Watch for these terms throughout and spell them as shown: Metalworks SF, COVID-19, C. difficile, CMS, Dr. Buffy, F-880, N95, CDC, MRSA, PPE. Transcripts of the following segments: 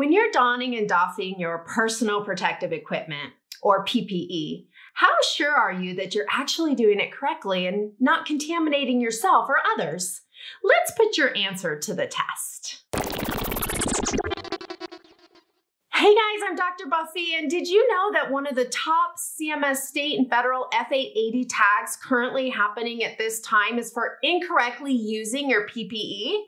When you're donning and doffing your personal protective equipment, or PPE, how sure are you that you're actually doing it correctly and not contaminating yourself or others? Let's put your answer to the test. Hey guys, I'm Dr. Buffy, and did you know that one of the top CMS state and federal F-880 tags currently happening at this time is for incorrectly using your PPE?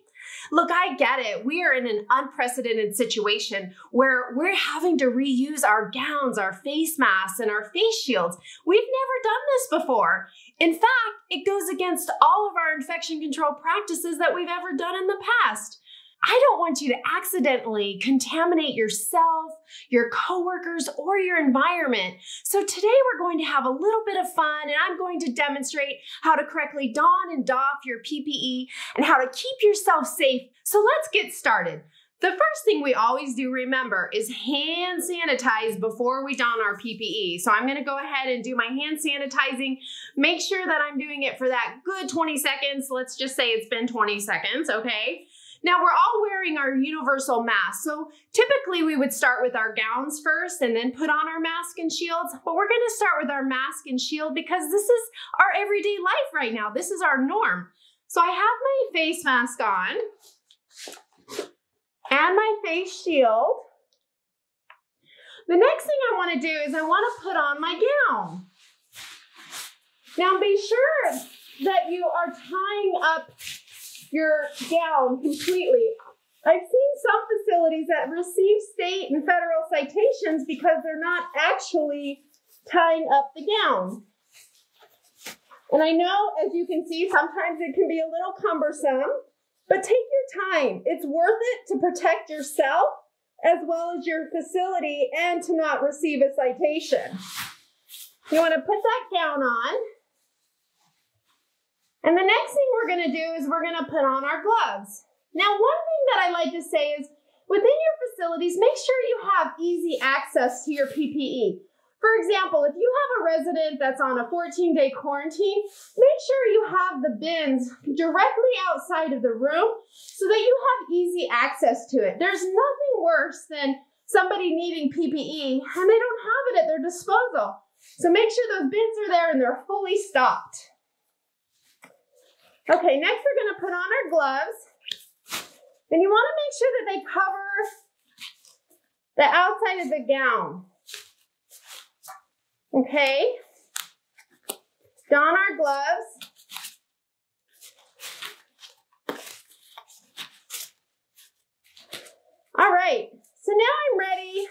Look, I get it. We are in an unprecedented situation where we're having to reuse our gowns, our face masks, and our face shields. We've never done this before. In fact, it goes against all of our infection control practices that we've ever done in the past. I don't want you to accidentally contaminate yourself, your coworkers, or your environment. So today we're going to have a little bit of fun, and I'm going to demonstrate how to correctly don and doff your PPE and how to keep yourself safe. So let's get started. The first thing we always do remember is hand sanitize before we don our PPE. So I'm gonna go ahead and do my hand sanitizing. Make sure that I'm doing it for that good 20 seconds. Let's just say it's been 20 seconds, okay? Now we're all wearing our universal masks. So typically we would start with our gowns first and then put on our mask and shields, but we're gonna start with our mask and shield because this is our everyday life right now. This is our norm. So I have my face mask on and my face shield. The next thing I wanna do is I wanna put on my gown. Now be sure that you are tying up your gown completely. I've seen some facilities that receive state and federal citations because they're not actually tying up the gown. And I know, as you can see, sometimes it can be a little cumbersome, but take your time. It's worth it to protect yourself as well as your facility and to not receive a citation. You want to put that gown on. And the next thing we're gonna do is we're gonna put on our gloves. Now, one thing that I like to say is within your facilities, make sure you have easy access to your PPE. For example, if you have a resident that's on a 14-day quarantine, make sure you have the bins directly outside of the room so that you have easy access to it. There's nothing worse than somebody needing PPE and they don't have it at their disposal. So make sure those bins are there and they're fully stocked. Okay, next we're gonna put on our gloves, and you wanna make sure that they cover the outside of the gown. Okay, don our gloves. All right, so now I'm ready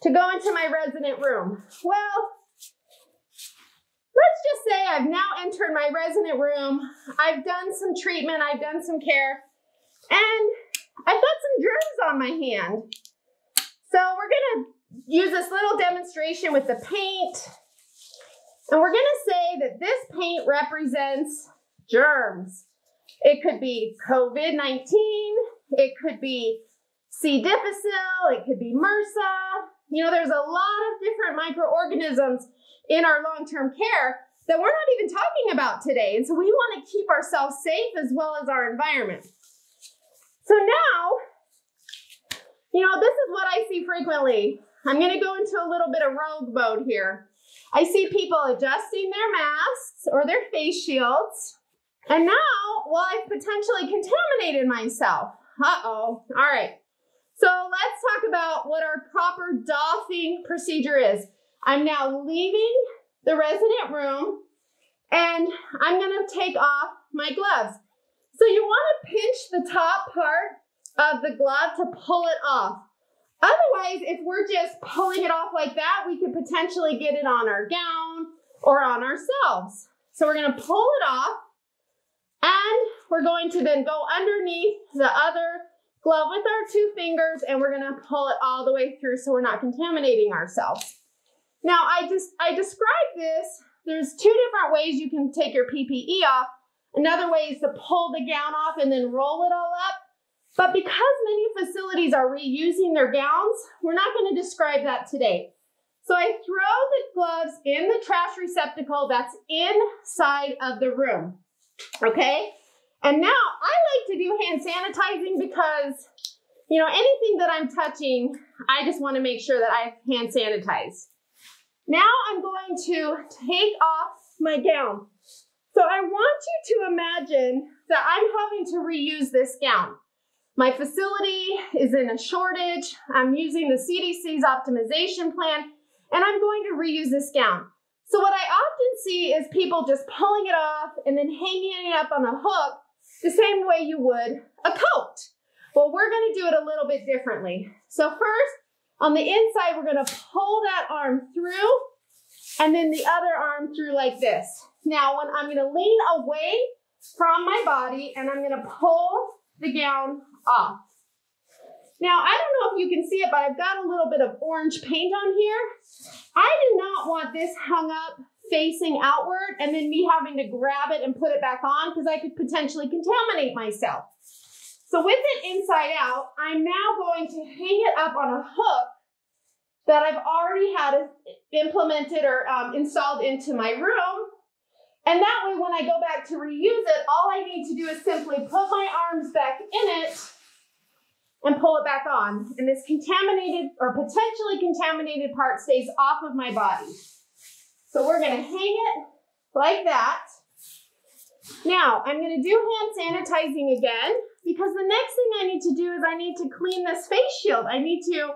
to go into my resident room. Well, let's just say I've now entered my resident room. I've done some treatment, I've done some care, and I've got some germs on my hand. So we're gonna use this little demonstration with the paint, and we're gonna say that this paint represents germs. It could be COVID-19, it could be C. difficile, it could be MRSA. You know, there's a lot of different microorganisms in our long-term care that we're not even talking about today. And so we want to keep ourselves safe as well as our environment. So now, you know, this is what I see frequently. I'm going to go into a little bit of rogue mode here. I see people adjusting their masks or their face shields. And now, well, I've potentially contaminated myself. Uh-oh. All right. So let's talk about what our proper doffing procedure is. I'm now leaving the resident room and I'm gonna take off my gloves. So you wanna pinch the top part of the glove to pull it off. Otherwise, if we're just pulling it off like that, we could potentially get it on our gown or on ourselves. So we're gonna pull it off and we're going to then go underneath the other glove with our two fingers and we're gonna pull it all the way through so we're not contaminating ourselves. Now, I describe this, there's two different ways you can take your PPE off. Another way is to pull the gown off and then roll it all up. But because many facilities are reusing their gowns, we're not going to describe that today. So I throw the gloves in the trash receptacle that's inside of the room, okay? And now I like to do hand sanitizing because you know, anything that I'm touching, I just want to make sure that I've hand sanitized. Now I'm going to take off my gown. So I want you to imagine that I'm having to reuse this gown. My facility is in a shortage. I'm using the CDC's optimization plan, and I'm going to reuse this gown. So what I often see is people just pulling it off and then hanging it up on a hook the same way you would a coat. Well, we're going to do it a little bit differently. So first, on the inside, we're going to pull that arm through and then the other arm through like this. Now, when I'm going to lean away from my body and I'm going to pull the gown off. Now, I don't know if you can see it, but I've got a little bit of orange paint on here. I do not want this hung up facing outward and then me having to grab it and put it back on because I could potentially contaminate myself. So with it inside out, I'm now going to hang it up on a hook that I've already had implemented or installed into my room. And that way, when I go back to reuse it, all I need to do is simply put my arms back in it and pull it back on. And this contaminated or potentially contaminated part stays off of my body. So we're gonna hang it like that. Now, I'm gonna do hand sanitizing again, because the next thing I need to do is I need to clean this face shield. I need to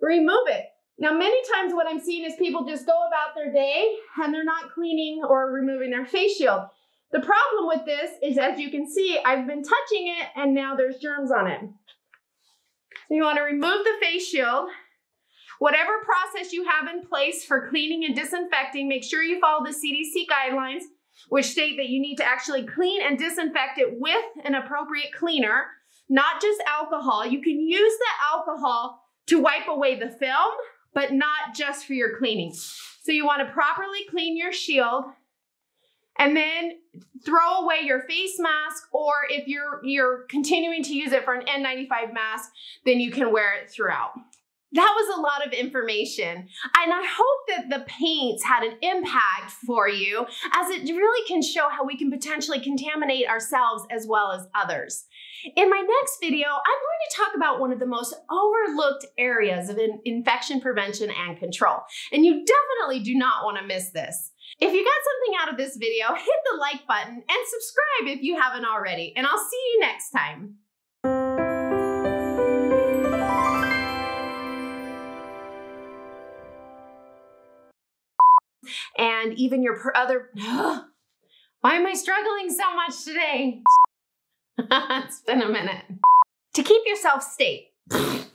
remove it. Now, many times what I'm seeing is people just go about their day and they're not cleaning or removing their face shield. The problem with this is, as you can see, I've been touching it and now there's germs on it. So you want to remove the face shield. Whatever process you have in place for cleaning and disinfecting, make sure you follow the CDC guidelines, which state that you need to actually clean and disinfect it with an appropriate cleaner, not just alcohol. You can use the alcohol to wipe away the film, but not just for your cleaning. So you want to properly clean your shield and then throw away your face mask, or if you're continuing to use it for an N95 mask, then you can wear it throughout. That was a lot of information, and I hope that the paints had an impact for you, as it really can show how we can potentially contaminate ourselves as well as others. In my next video, I'm going to talk about one of the most overlooked areas of infection prevention and control, and you definitely do not want to miss this. If you got something out of this video, hit the like button and subscribe if you haven't already, and I'll see you next time. And even your why am I struggling so much today? It's been a minute. To keep yourself safe.